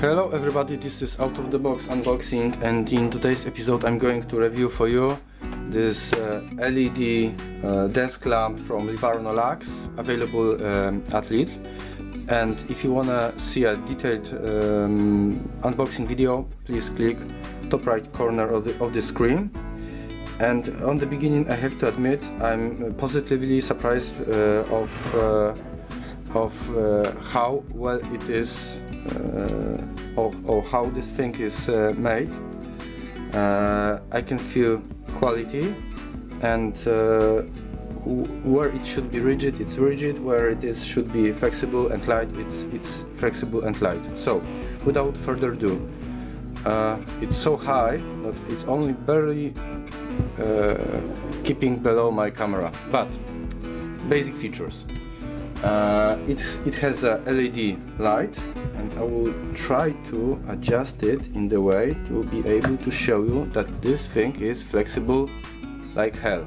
Hello everybody, this is Out of the Box unboxing, and in today's episode I'm going to review for you this LED desk lamp from Livarno Lux, available at Lidl. And if you wanna see a detailed unboxing video, please click top right corner of the screen. And on the beginning, I have to admit, I'm positively surprised of how well it is, or how this thing is made. I can feel quality, and where it should be rigid, it's rigid. Where it is should be flexible and light, it's flexible and light. So, without further ado, it's so high that it's only barely keeping below my camera. But basic features. It has a LED light, and I will try to adjust it in the way to be able to show you that this thing is flexible like hell.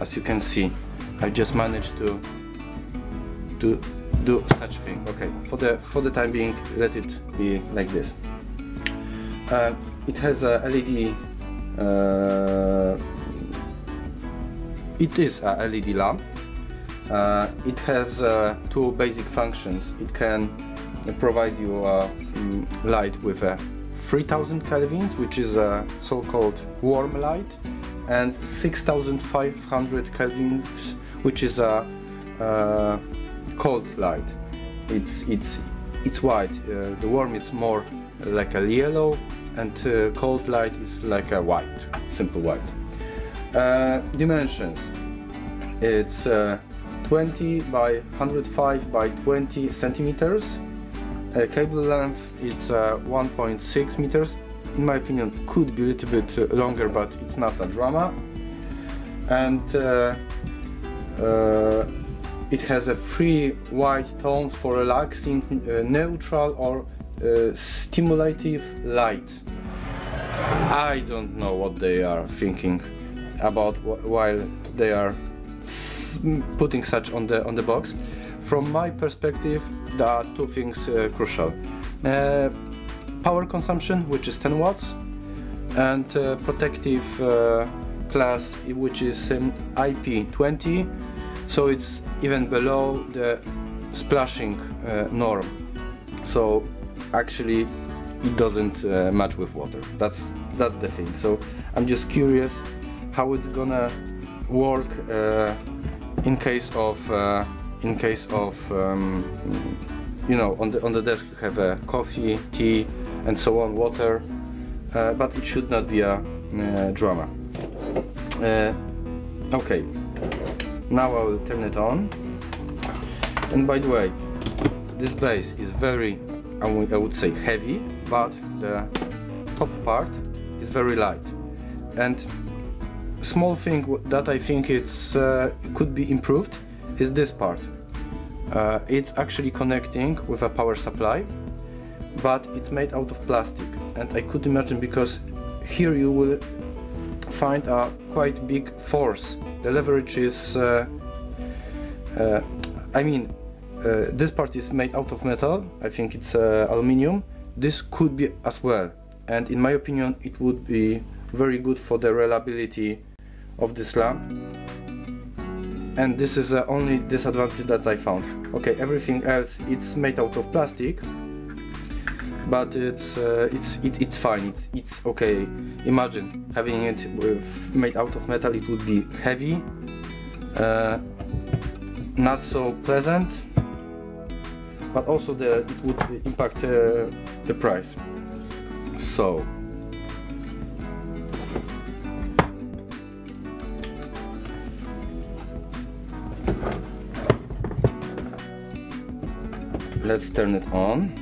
As you can see, I just managed to do such thing. Okay, for the time being, let it be like this. It has a LED. It is a LED lamp. It has two basic functions. It can provide you light with a 3000 kelvins, which is a so-called warm light, and 6500 kelvins, which is a cold light. It's white. The warm is more like a yellow, and cold light is like a white, simple white. Dimensions. It's 20 by 105 by 20 centimeters. Cable length, it's 1.6 meters. In my opinion, could be a little bit longer, but it's not a drama. And it has a three white tones for relaxing, neutral, or stimulative light. I don't know what they are thinking about while they are putting such on the box. From my perspective, there are two things crucial: power consumption, which is 10 watts, and protective class, which is IP20, so it's even below the splashing norm. So actually, it doesn't match with water. That's the thing. So I'm just curious how it's gonna work in case of you know, on the desk you have a coffee, tea, and so on, water, but it should not be a drama. Okay, now I will turn it on. And by the way, this base is very, I would say, heavy, but the top part is very light. And small thing that I think it's could be improved is this part. It's actually connecting with a power supply, but it's made out of plastic, and I could imagine, because here you will find a quite big force. The leverage is this part is made out of metal. I think it's aluminium. This could be as well, and in my opinion it would be very good for the reliability of this lamp, and this is the only disadvantage that I found. Okay, everything else, it's made out of plastic, but it's fine. It's okay. Imagine having it made out of metal. It would be heavy, not so pleasant, but also it would impact the price. So. Let's turn it on.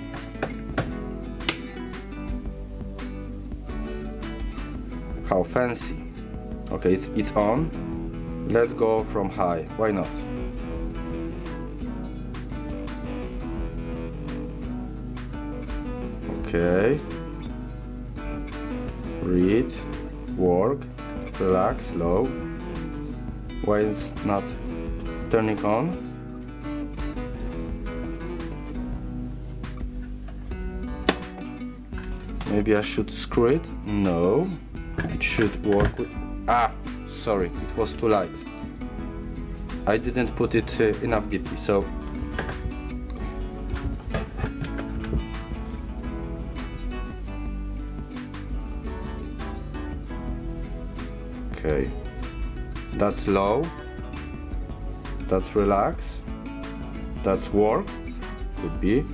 How fancy. Okay, it's on. Let's go from high. Why not? Okay. Read, work, relax, low. Why it's not turning on? Maybe I should screw it. No, it should work with... Ah, sorry, it was too light. I didn't put it enough deeply, so... Okay, that's low, that's relax, that's work, could be,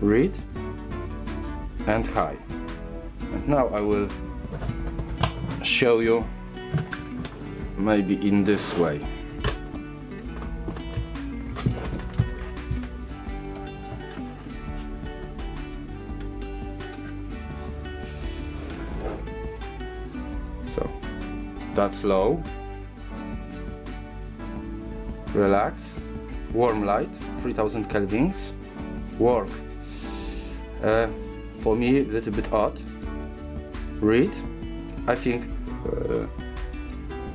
read, and high. And now I will show you, maybe in this way. So, that's low, relax, warm light, 3000 kelvins, work, for me a little bit odd, read, I think,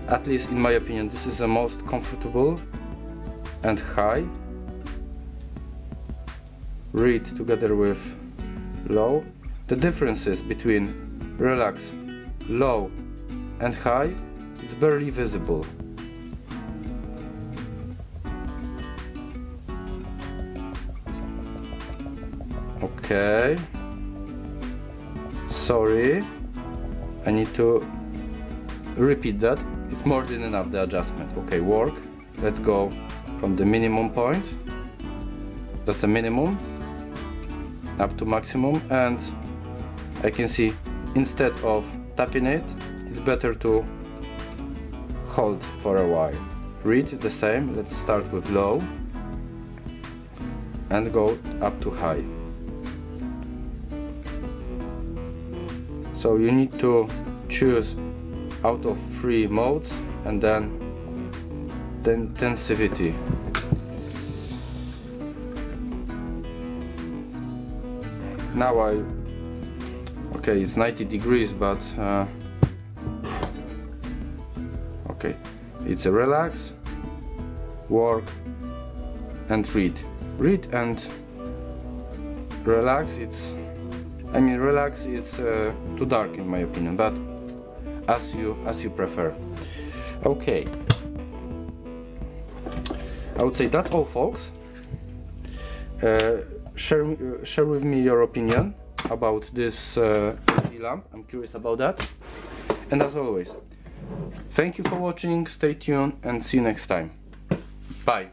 at least in my opinion, this is the most comfortable, and high, read together with low. The differences between relax, low and high, it's barely visible. Okay, sorry, I need to repeat that, it's more than enough, the adjustment. Okay, work, let's go from the minimum point, that's a minimum, up to maximum, and I can see instead of tapping it, it's better to hold for a while. Read the same, let's start with low and go up to high. So you need to choose out of three modes and then the intensity. Now I... Okay, it's 90 degrees, but... okay, it's a relax, work and read. Read and relax, it's... I mean, relax is too dark in my opinion, but as you prefer. Okay, I would say that's all, folks. Share with me your opinion about this LED lamp. I'm curious about that. And as always, thank you for watching. Stay tuned and see you next time. Bye.